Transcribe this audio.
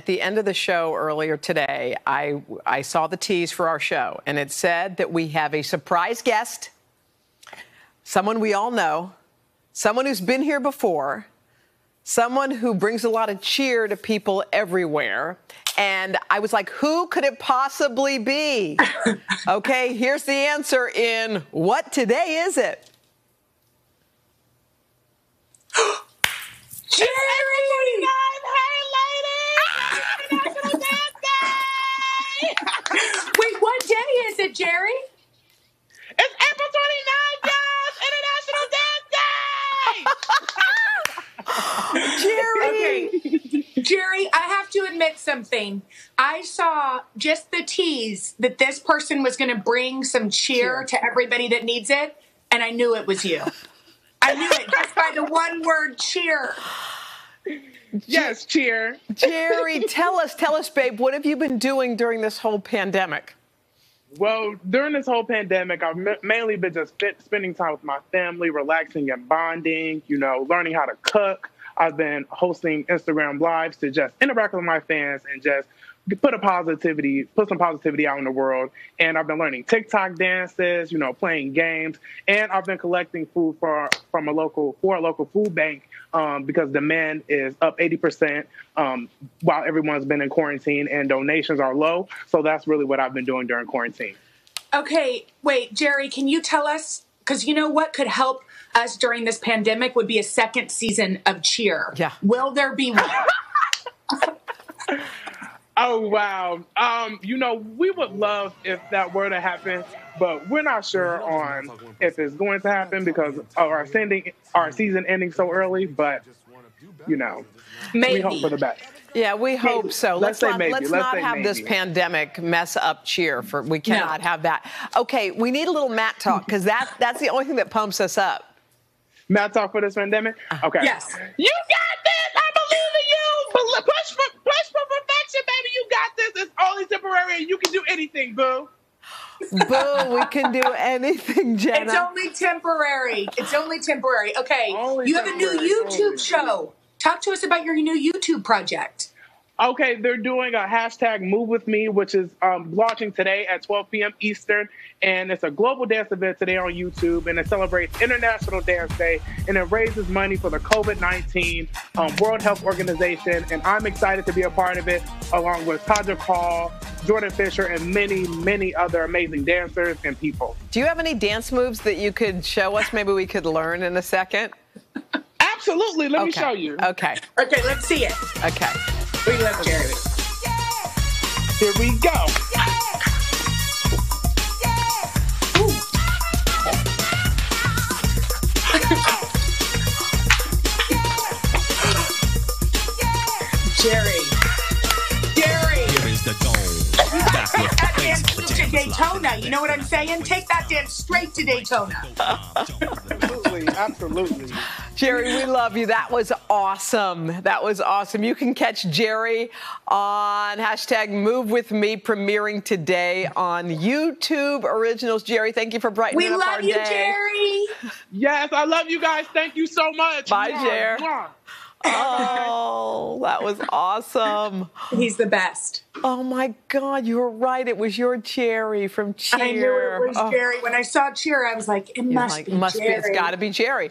at the end of the show earlier today, I saw the tease for our show, and it said that we have a surprise guest, someone we all know, someone who's been here before, someone who brings a lot of cheer to people everywhere. And I was like, who could it possibly be? Okay, here's the answer in What Today Is It? Jerry! Hey, ladies! International Dance Day! Wait, what day is it, Jerry? It's April 29th, yes! International Dance Day! Jerry! Okay. Jerry, I have to admit something. I saw just the tease that this person was going to bring some cheer to everybody that needs it, and I knew it was you. I knew it just by the one word, cheer. Yes, cheer. Jerry, tell us, babe, what have you been doing during this whole pandemic? Well, during this whole pandemic, I've mainly been just spending time with my family, relaxing and bonding, you know, learning how to cook. I've been hosting Instagram Lives to just interact with my fans and just put some positivity out in the world. And I've been learning TikTok dances, you know, playing games, and I've been collecting food from a local food bank because demand is up 80% while everyone's been in quarantine and donations are low. So that's really what I've been doing during quarantine. Okay, wait, Jerry, can you tell us, because you know what could help us during this pandemic would be a second season of Cheer. Yeah. Will there be one? Oh, wow. You know, we would love if that were to happen, but we're not sure on if it's going to happen because of our season ending so early. But, you know, maybe. We hope for the best. Yeah, we hope so. Let's not have this pandemic mess up Cheer. We cannot have that. Okay, we need a little Matt talk because that's the only thing that pumps us up. Matt talk for this pandemic? Okay. Yes. You got this! I believe in you! Push for perfection, baby! You got this! It's only temporary and you can do anything, boo! Boo, we can do anything, Jenna. It's only temporary. It's only temporary. Okay, you have a new YouTube show. Talk to us about your new YouTube project. Okay, they're doing a hashtag move with me, which is launching today at 12 p.m. Eastern. And it's a global dance event today on YouTube. And it celebrates International Dance Day. And it raises money for the COVID-19 World Health Organization. And I'm excited to be a part of it, along with Taja Kahl, Jordan Fisher, and many, many other amazing dancers and people. Do you have any dance moves that you could show us? Maybe we could learn in a second. Absolutely. Let me show you. Okay. Okay, let's see it. Okay. We love Jerry. Yeah. Here we go. Yeah. Yeah. Ooh. Jerry. Jerry. Here is the goal. That dance moves to Daytona. You know what I'm saying? Take that dance straight to Daytona. Absolutely. Absolutely. Jerry, we love you. That was awesome. That was awesome. You can catch Jerry on hashtag Move With Me, premiering today on YouTube Originals. Jerry, thank you for brightening up our day. We love you, Jerry. Yes, I love you guys. Thank you so much. Bye, Jerry. Oh, that was awesome. He's the best. Oh, my God. You were right. It was your Jerry from Cheer. I knew it was Jerry. When I saw Cheer, I was like, it must be Jerry. It's got to be Jerry.